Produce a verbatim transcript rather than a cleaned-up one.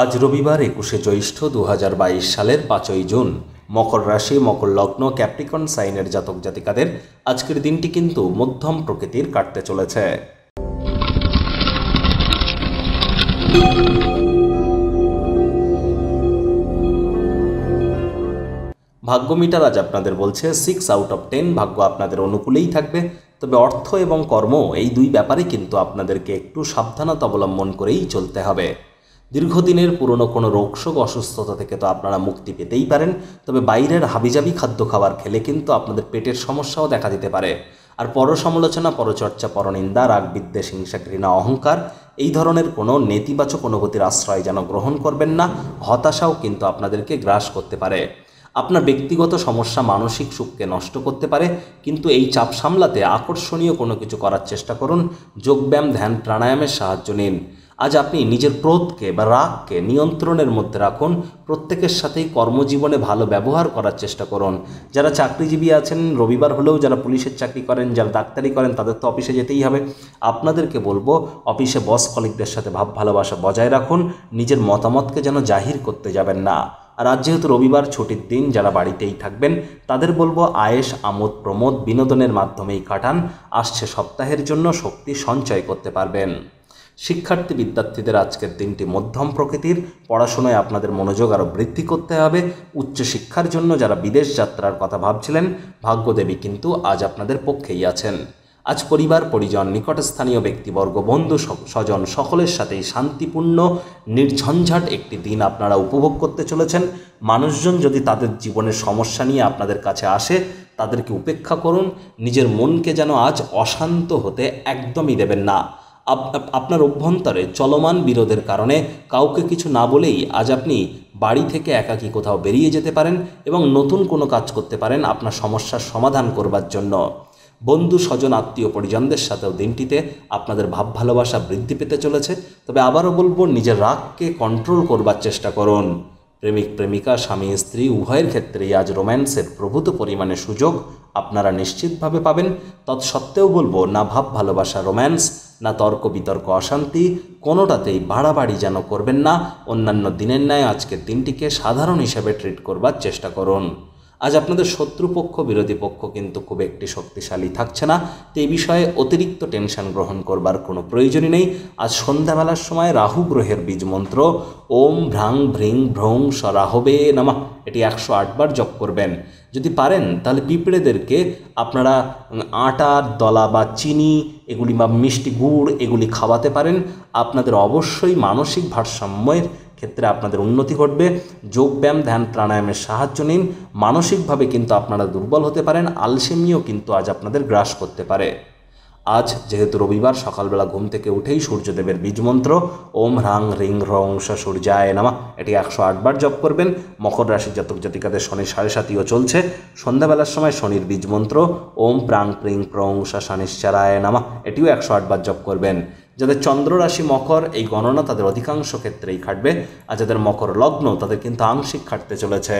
আজ রবিবার একুশে জ্যৈষ্ঠ দু হাজার বাইশ সালের পাঁচই জুন মকর রাশি মকর লগ্ন ক্যাপ্রিকর্ন সাইনের জাতক জাতিকাদের আজকের দিনটি কিন্তু মধ্যম প্রকৃতির কাটতে চলেছে। ভাগ্য মিটার আজ আপনাদের বলছে সিক্স আউট অফ টেন ভাগ্য আপনাদের অনুকূলেই থাকবে। তবে অর্থ এবং কর্ম এই দুই ব্যাপারে কিন্তু আপনাদেরকে একটু সাবধানতা অবলম্বন করেই চলতে হবে। দীর্ঘদিনের পুরনো কোনো রোগশোক অসুস্থতা থেকে তো আপনারা মুক্তি পেতেই পারেন, তবে বাইরের হাবিজাবি খাদ্য খাবার খেলে কিন্তু আপনাদের পেটের সমস্যাও দেখা দিতে পারে। আর পরসমালোচনা, পরচর্চা, পরনিন্দা, রাগ, বিদ্বেষ, হিংসা, ঘৃণা, অহংকার এই ধরনের কোনো নেতিবাচক অনুভূতির আশ্রয় যেন গ্রহণ করবেন না। হতাশাও কিন্তু আপনাদেরকে গ্রাস করতে পারে। আপনার ব্যক্তিগত সমস্যা মানসিক সুখকে নষ্ট করতে পারে, কিন্তু এই চাপ সামলাতে আকর্ষণীয় কোনো কিছু করার চেষ্টা করুন। যোগব্যায়াম, ধ্যান, প্রাণায়ামের সাহায্য নিন। আজ আপনি নিজের ক্রোধকে বা রাগকে নিয়ন্ত্রণের মধ্যে রাখুন। প্রত্যেকের সাথেই কর্মজীবনে ভালো ব্যবহার করার চেষ্টা করুন। যারা চাকরিজীবী আছেন, রবিবার হলেও যারা পুলিশের চাকরি করেন, যারা ডাক্তারি করেন, তাদের তো অফিসে যেতেই হবে। আপনাদেরকে বলবো অফিসে বস কলিগদের সাথে ভাব ভালোবাসা বজায় রাখুন। নিজের মতামতকে যেন জাহির করতে যাবেন না। আর আজ যেহেতু রবিবার ছুটির দিন, যারা বাড়িতেই থাকবেন তাদের বলবো আয়েশ, আমোদ, প্রমোদ, বিনোদনের মাধ্যমেই কাটান। আসছে সপ্তাহের জন্য শক্তি সঞ্চয় করতে পারবেন। শিক্ষার্থী বিদ্যার্থীদের আজকের দিনটি মধ্যম প্রকৃতির। পড়াশোনায় আপনাদের মনোযোগ আরও বৃদ্ধি করতে হবে। উচ্চশিক্ষার জন্য যারা বিদেশ যাত্রার কথা ভাবছিলেন, ভাগ্যদেবী কিন্তু আজ আপনাদের পক্ষেই আছেন। আজ পরিবার, পরিজন, নিকটস্থানীয় ব্যক্তিবর্গ, বন্ধু, স্বজন সকলের সাথেই শান্তিপূর্ণ নির্ঝঞ্ঝাট একটি দিন আপনারা উপভোগ করতে চলেছেন। মানুষজন যদি তাদের জীবনের সমস্যা নিয়ে আপনাদের কাছে আসে, তাদেরকে উপেক্ষা করুন। নিজের মনকে যেন আজ অশান্ত হতে একদমই দেবেন না। আপনার অভ্যন্তরে চলমান বিরোধের কারণে কাউকে কিছু না বলেই আজ আপনি বাড়ি থেকে একাকী কোথাও বেরিয়ে যেতে পারেন এবং নতুন কোনো কাজ করতে পারেন আপনার সমস্যার সমাধান করবার জন্য। বন্ধু, স্বজন, আত্মীয় পরিজনদের সাথেও দিনটিতে আপনাদের ভাব ভালোবাসা বৃদ্ধি পেতে চলেছে। তবে আবারও বলবো, নিজের রাগকে কন্ট্রোল করবার চেষ্টা করুন। প্রেমিক, প্রেমিকা, স্বামী, স্ত্রী উভয়ের ক্ষেত্রেই আজ রোম্যান্সের প্রভূত পরিমাণে সুযোগ আপনারা নিশ্চিতভাবে পাবেন। তৎসত্ত্বেও বলবো, না ভাব ভালোবাসা রোম্যান্স, না তর্ক বিতর্ক অশান্তি, কোনোটাতেই বাড়াবাড়ি যেন করবেন না। অন্যান্য দিনের ন্যায় আজকের দিনটিকে সাধারণ হিসাবে ট্রিট করবার চেষ্টা করুন। আজ আপনাদের শত্রুপক্ষ, বিরোধী পক্ষ কিন্তু খুব একটি শক্তিশালী থাকছে না, তো এই বিষয়ে অতিরিক্ত টেনশন গ্রহণ করবার কোনো প্রয়োজনই নেই। আজ সন্ধ্যাবেলার সময় রাহু গ্রহের বীজ মন্ত্র ওম ভ্রাং ভ্রিং ভ্রং সরাহবে নামা এটি একশো আটবার জপ করবেন। যদি পারেন তাহলে পিঁপড়েদেরকে আপনারা আটার দলা বা চিনি এগুলি বা মিষ্টি গুড় এগুলি খাওয়াতে পারেন। আপনাদের অবশ্যই মানসিক ভারসাম্যের ক্ষেত্রে আপনাদের উন্নতি ঘটবে। যোগব্যায়াম, ধ্যান, প্রাণায়ামের সাহায্য নিন। মানসিকভাবে কিন্তু আপনারা দুর্বল হতে পারেন। আলসেমিও কিন্তু আজ আপনাদের গ্রাস করতে পারে। আজ যেহেতু রবিবার, সকালবেলা ঘুম থেকে উঠেই সূর্যদেবের বীজমন্ত্র ওম হ্রাং রিং হ্রং সূর্যায় নামা এটি একশো আটবার জপ করবেন। মকর রাশির জাতক জাতিকাদের শনি সাড়ে সাতিও চলছে। সন্ধ্যাবেলার সময় শনির বীজমন্ত্র ওম প্রাং প্রিং প্রং শনিশ্চরায় নামা এটিও একশো আটবার জপ করবেন। যাদের চন্দ্র রাশি মকর, এই গণনা তাদের অধিকাংশ ক্ষেত্রেই খাটবে। আর যাদের মকর লগ্ন, তাদের কিন্তু আংশিক খাটতে চলেছে।